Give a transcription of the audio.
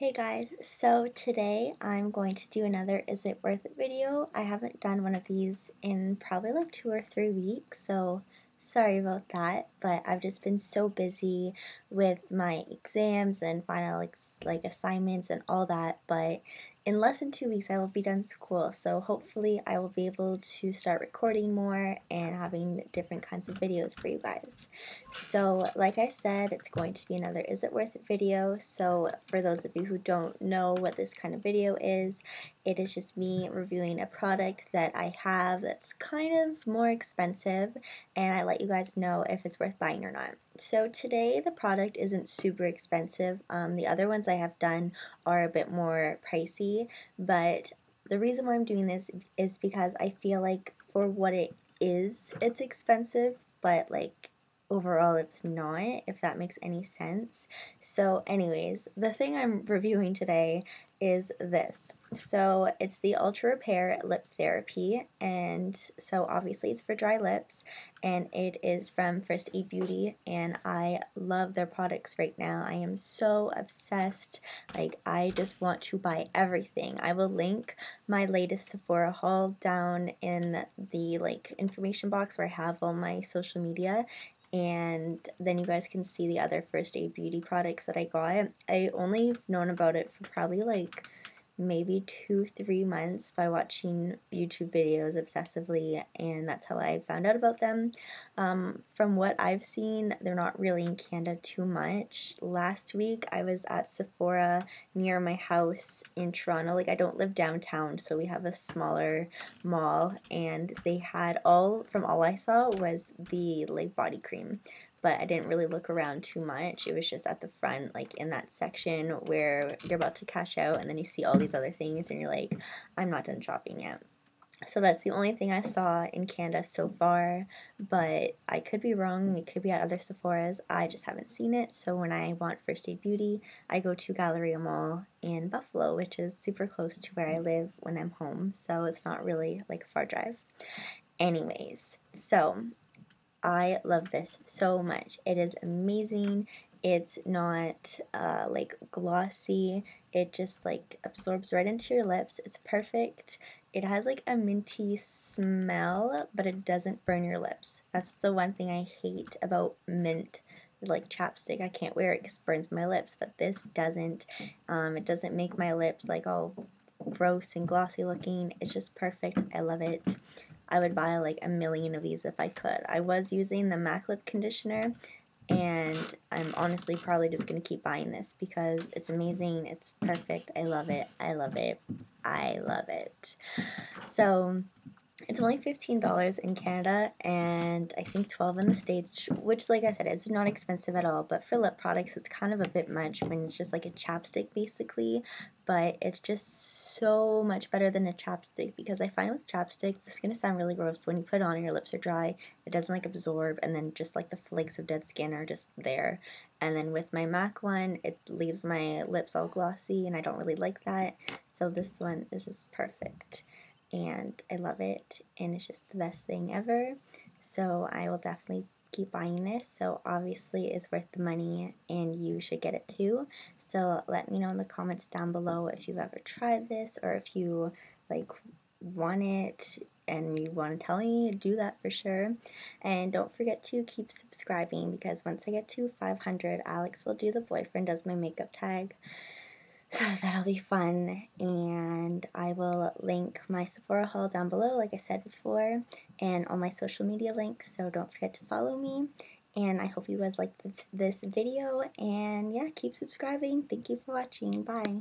Hey guys, so today I'm going to do another Is It Worth It video. I haven't done one of these in probably like 2 or 3 weeks, so sorry about that, but I've just been so busy with my exams and final like assignments and all that, but in less than 2 weeks I will be done school, so hopefully I will be able to start recording more and having different kinds of videos for you guys. So like I said, it's going to be another Is It Worth It video, so for those of you who don't know what this kind of video is, it is just me reviewing a product that I have that's kind of more expensive, and I let you guys know if it's worth buying or not. So today the product isn't super expensive. The other ones I have done are a bit more pricey, but the reason why I'm doing this is because I feel like for what it is, it's expensive, but like overall it's not, if that makes any sense. So anyways, the thing I'm reviewing today is this. So it's the Ultra Repair Lip Therapy, and so obviously it's for dry lips, and it is from First Aid Beauty, and I love their products right now. I am so obsessed, like I just want to buy everything. I will link my latest Sephora haul down in the like information box where I have all my social media, and then you guys can see the other First Aid Beauty products that I got. I only known about it for probably like maybe 2-3 months by watching YouTube videos obsessively, and that's how I found out about them. From what I've seen, they're not really in Canada too much. Last week I was at Sephora near my house in Toronto. Like I don't live downtown, so we have a smaller mall, and they had all I saw was the like body cream, but I didn't really look around too much. It was just at the front, like in that section where you're about to cash out, and then you see all these other things and you're like, I'm not done shopping yet. So that's the only thing I saw in Canada so far, but I could be wrong. It could be at other Sephora's. I just haven't seen it. So when I want First Aid Beauty, I go to Galleria Mall in Buffalo, which is super close to where I live when I'm home. So it's not really like a far drive. Anyways, so I love this so much. It is amazing. It's not like glossy. It just like absorbs right into your lips. It's perfect. It has like a minty smell, but it doesn't burn your lips. That's the one thing I hate about mint, like chapstick. I can't wear it because it burns my lips, but this doesn't. It doesn't make my lips like all gross and glossy looking. It's just perfect. I love it. I would buy like 1,000,000 of these if I could. I was using the Mac Lip Conditioner, and I'm honestly probably just going to keep buying this because it's amazing, it's perfect, I love it, I love it, I love it. So it's only $15 in Canada, and I think $12 in the States, which like I said, it's not expensive at all, but for lip products it's kind of a bit much when it's just like a chapstick basically, but it's just so much better than a chapstick, because I find with chapstick, this is going to sound really gross, but when you put it on, your lips are dry, it doesn't like absorb, and then just like the flakes of dead skin are just there. And then with my MAC one, it leaves my lips all glossy, and I don't really like that, so this one is just perfect, and I love it, and it's just the best thing ever. So I will definitely keep buying this, so obviously it's worth the money, and you should get it too. So let me know in the comments down below if you've ever tried this, or if you like want it and you want to tell me, do that for sure. And don't forget to keep subscribing, because once I get to 500, Alex will do the boyfriend does my makeup tag. So that'll be fun, and I will link my Sephora haul down below like I said before, and all my social media links, so don't forget to follow me. And I hope you guys liked this video, and yeah, keep subscribing. Thank you for watching. Bye.